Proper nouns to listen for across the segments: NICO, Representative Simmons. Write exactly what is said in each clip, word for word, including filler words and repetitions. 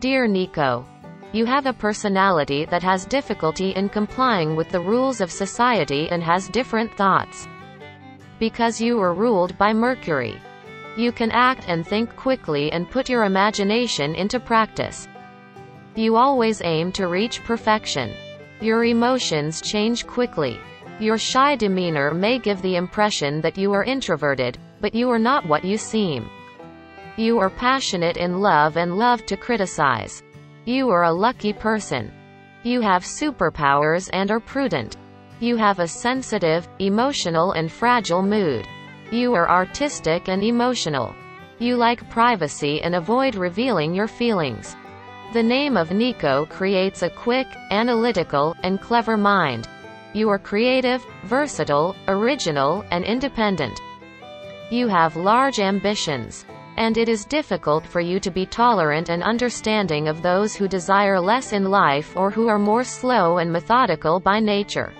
Dear NICO, you have a personality that has difficulty in complying with the rules of society and has different thoughts. Because you are ruled by Mercury, you can act and think quickly and put your imagination into practice. You always aim to reach perfection. Your emotions change quickly. Your shy demeanor may give the impression that you are introverted, but you are not what you seem. You are passionate in love and love to criticize. You are a lucky person. You have superpowers and are prudent. You have a sensitive, emotional and fragile mood. You are artistic and emotional. You like privacy and avoid revealing your feelings. The name of NICO creates a quick, analytical, and clever mind. You are creative, versatile, original, and independent. You have large ambitions, and it is difficult for you to be tolerant and understanding of those who desire less in life or who are more slow and methodical by nature.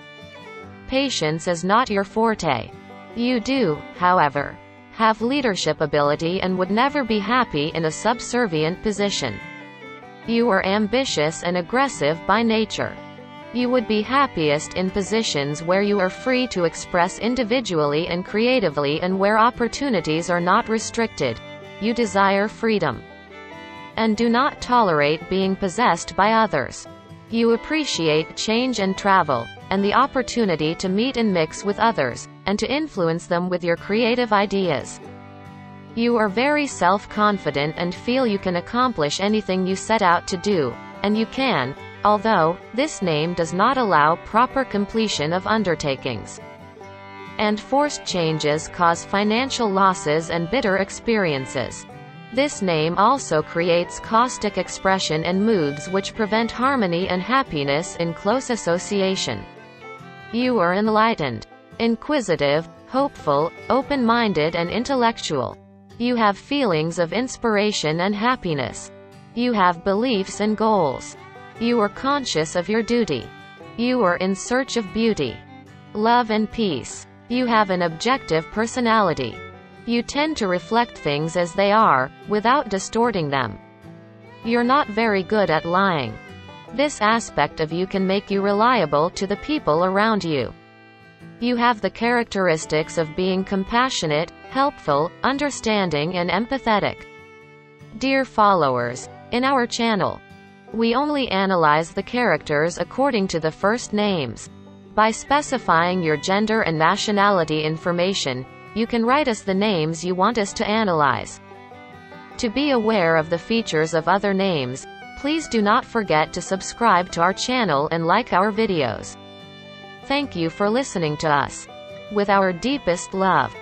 Patience is not your forte. You do, however, have leadership ability and would never be happy in a subservient position. You are ambitious and aggressive by nature. You would be happiest in positions where you are free to express individually and creatively and where opportunities are not restricted. You desire freedom and do not tolerate being possessed by others. You appreciate change and travel, and the opportunity to meet and mix with others, and to influence them with your creative ideas. You are very self-confident and feel you can accomplish anything you set out to do, and you can, although this name does not allow proper completion of undertakings. And forced changes cause financial losses and bitter experiences. This name also creates caustic expression and moods which prevent harmony and happiness in close association. You are enlightened, inquisitive, hopeful, open-minded and intellectual. You have feelings of inspiration and happiness. You have beliefs and goals. You are conscious of your duty. You are in search of beauty, love and peace. You have an objective personality. You tend to reflect things as they are, without distorting them. You're not very good at lying. This aspect of you can make you reliable to the people around you. You have the characteristics of being compassionate, helpful, understanding and empathetic. Dear followers, in our channel, we only analyze the characters according to the first names. By specifying your gender and nationality information, you can write us the names you want us to analyze. To be aware of the features of other names, please do not forget to subscribe to our channel and like our videos. Thank you for listening to us. With our deepest love.